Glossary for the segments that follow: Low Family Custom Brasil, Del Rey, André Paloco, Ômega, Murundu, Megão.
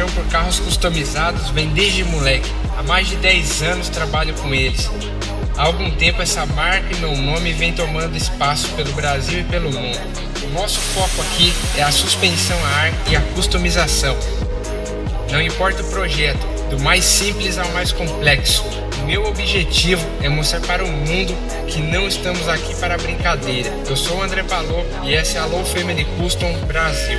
paixão por carros customizados vem desde moleque. Há mais de 10 anos trabalho com eles. Há algum tempo essa marca e meu nome vem tomando espaço pelo Brasil e pelo mundo. O nosso foco aqui é a suspensão a ar e a customização. Não importa o projeto, do mais simples ao mais complexo. O meu objetivo é mostrar para o mundo que não estamos aqui para brincadeira. Eu sou o André Paloco e essa é a Low Family Custom Brasil.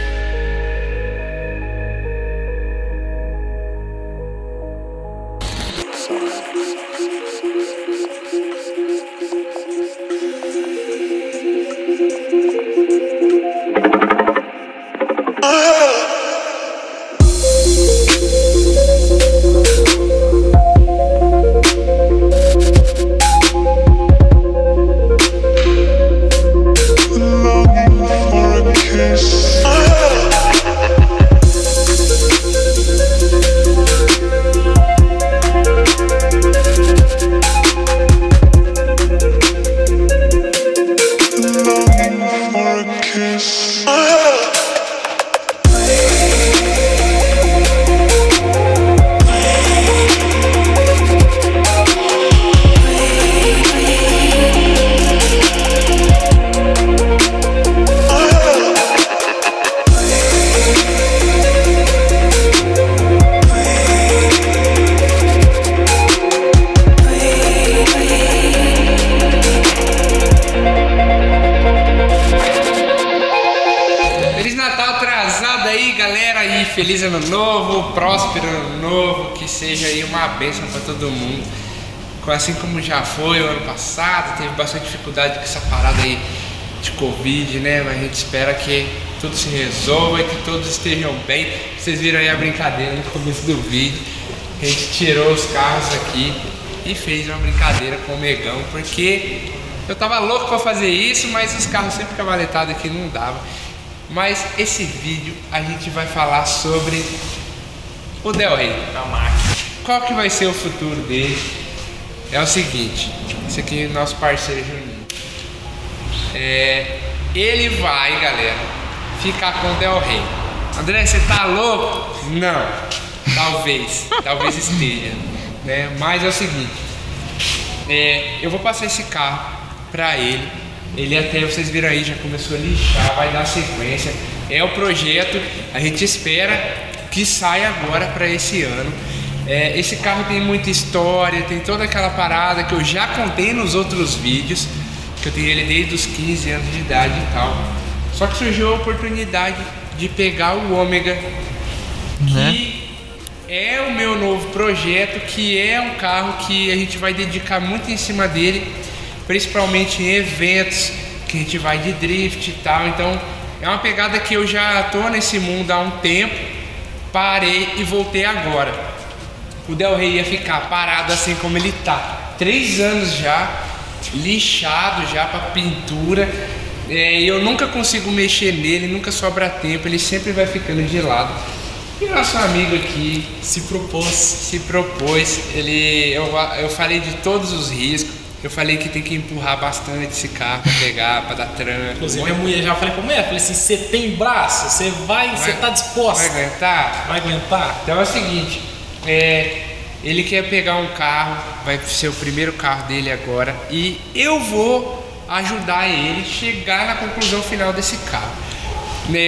Feliz ano novo, próspero ano novo, que seja aí uma bênção para todo mundo. Assim como já foi o ano passado, teve bastante dificuldade com essa parada aí de Covid, né? Mas a gente espera que tudo se resolva e que todos estejam bem. Vocês viram aí a brincadeira no começo do vídeo. A gente tirou os carros aqui e fez uma brincadeira com o Megão, porque eu tava louco para fazer isso, mas os carros sempre cavaletados aqui não dava. Mas esse vídeo a gente vai falar sobre o Del Rey, a máquina. Qual que vai ser o futuro dele? É o seguinte, esse aqui é nosso parceiro Juninho. Ele vai, galera, ficar com o Del Rey. André, você tá louco? Não, talvez, talvez esteja, né? Mas é o seguinte, eu vou passar esse carro pra ele. Ele até, vocês viram aí, já começou a lixar, vai dar sequência. É o projeto, a gente espera que saia agora para esse ano. Esse carro tem muita história, tem toda aquela parada que eu já contei nos outros vídeos, que eu tenho ele desde os 15 anos de idade e tal. Só que surgiu a oportunidade de pegar o Ômega, que é o meu novo projeto, que é um carro que a gente vai dedicar muito em cima dele, principalmente em eventos que a gente vai de drift e tal. Então é uma pegada que eu já tô nesse mundo há um tempo, parei e voltei agora. O Del Rey ia ficar parado assim como ele tá, 3 anos já, lixado já pra pintura, eu nunca consigo mexer nele, nunca sobra tempo, ele sempre vai ficando de lado. E nosso amigo aqui se propôs, eu falei de todos os riscos. Eu falei que tem que empurrar bastante esse carro pra pegar, pra dar tranco. Inclusive, minha mulher, já falei pra mulher, falei assim, você tem braço, você vai, você tá disposta. Vai aguentar? Vai aguentar? Então é o seguinte, ele quer pegar um carro, vai ser o primeiro carro dele agora, e eu vou ajudar ele a chegar na conclusão final desse carro.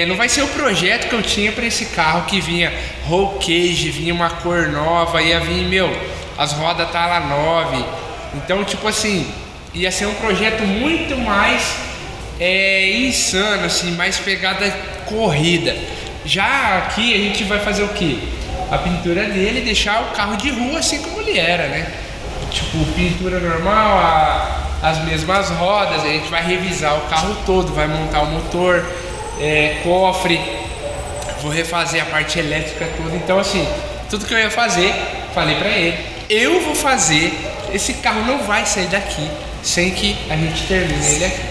Não vai ser o projeto que eu tinha pra esse carro, que vinha roll cage, vinha uma cor nova, ia vir, as rodas tá lá 9. Então, tipo assim, ia ser um projeto muito mais insano, assim, mais pegada corrida. Já aqui a gente vai fazer o quê? A pintura dele, deixar o carro de rua assim como ele era, né? Tipo, pintura normal, as mesmas rodas, a gente vai revisar o carro todo, vai montar o motor, cofre, vou refazer a parte elétrica toda. Então, assim, tudo que eu ia fazer, falei pra ele, eu vou fazer. Esse carro não vai sair daqui sem que a gente termine ele aqui.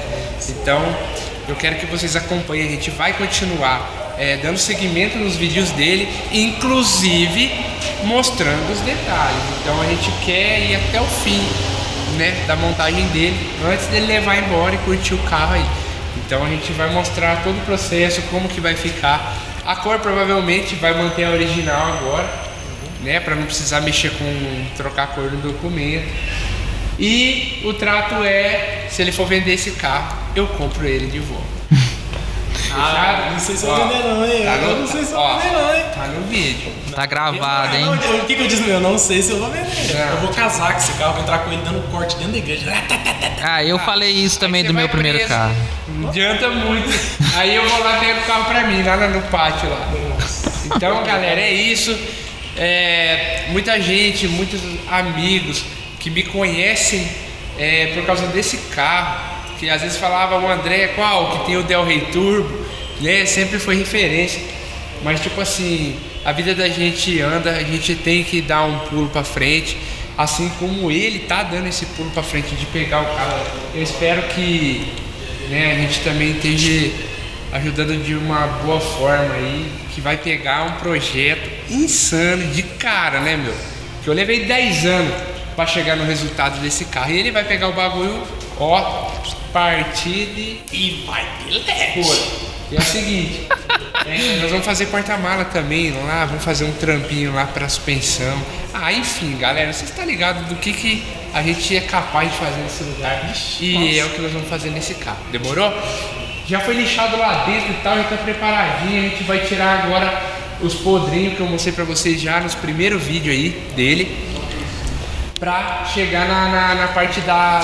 Então, eu quero que vocês acompanhem. A gente vai continuar dando seguimento nos vídeos dele, inclusive mostrando os detalhes. Então, a gente quer ir até o fim, né, da montagem dele, antes dele levar embora e curtir o carro aí. Então, a gente vai mostrar todo o processo, como que vai ficar. A cor provavelmente vai manter a original agora, né? Para não precisar mexer com trocar a cor do documento. E o trato é, se ele for vender esse carro, eu compro ele de volta. Ah, não sei se eu vender não, hein? Tá no, não sei se eu vou vender não, hein? Tá no vídeo. Tá gravado, hein? O que eu disse? Eu não sei se eu vou vender. Eu vou casar com esse carro, vou entrar com ele dando corte dentro da igreja. Ah, eu falei isso também do meu primeiro carro. Não adianta muito. Aí eu vou lá pegar o carro pra mim, lá no pátio lá. Então, galera, é isso. É, muita gente, muitos amigos que me conhecem por causa desse carro. Que às vezes falava o André, qual? Que tem o Del Rey Turbo, né? Sempre foi referência. Mas tipo assim, a vida da gente anda, a gente tem que dar um pulo pra frente. Assim como ele tá dando esse pulo pra frente de pegar o carro. Eu espero que, né, a gente também esteja ajudando de uma boa forma aí. Que vai pegar um projeto insano de cara, né, meu? Que eu levei 10 anos pra chegar no resultado desse carro. E ele vai pegar o bagulho, ó... Partida e vai de leste. E é o seguinte, nós vamos fazer porta-mala também lá, vamos fazer um trampinho lá pra suspensão. Ah, enfim, galera, vocês estão ligados do que a gente é capaz de fazer nesse lugar. E nossa, é o que nós vamos fazer nesse carro, demorou? Já foi lixado lá dentro e tal, já tá preparadinho, a gente vai tirar agora os podrinhos que eu mostrei pra vocês já nos primeiros vídeos aí dele. Pra chegar na parte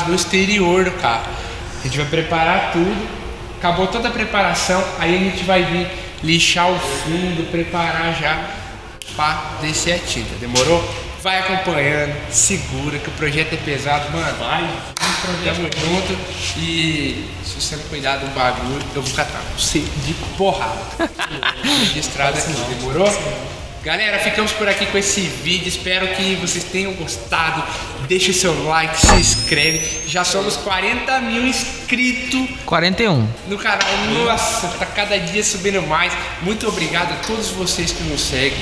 do exterior do carro. A gente vai preparar tudo, acabou toda a preparação, aí a gente vai vir lixar o fundo, preparar já pra descer a tinta, demorou? Vai acompanhando, segura que o projeto é pesado, mano, vai, tamo junto e se você não cuidar do bagulho, eu vou catar você de porrada, registrado aqui, demorou? Galera, ficamos por aqui com esse vídeo, espero que vocês tenham gostado, deixe seu like, se inscreve, já somos 40 mil inscritos, 41 no canal, nossa, tá cada dia subindo mais, muito obrigado a todos vocês que nos seguem,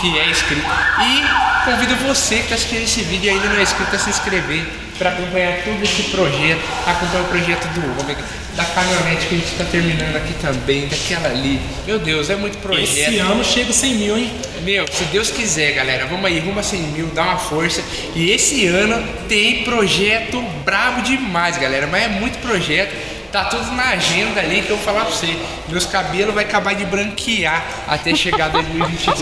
que é inscrito, e convido você que tá assistindo esse vídeo e ainda não é inscrito a se inscrever, para acompanhar todo esse projeto, acompanhar o projeto do Ômega, da caminhonete que a gente tá terminando aqui também, daquela ali, meu Deus, é muito projeto. Esse ano chega 100 mil, hein? Meu, se Deus quiser, galera, vamos aí, rumo a 100 mil, dá uma força, e esse ano tem projeto brabo demais, galera, mas é muito projeto, tá tudo na agenda ali, que eu vou falar pra você, meus cabelos vai acabar de branquear até chegar 2022.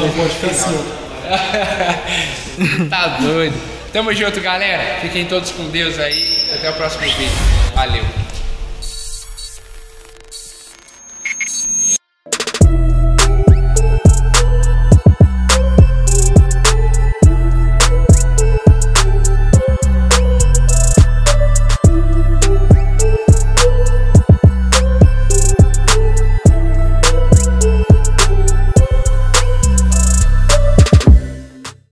Tá doido. Tamo junto, galera. Fiquem todos com Deus aí. Até o próximo vídeo. Valeu.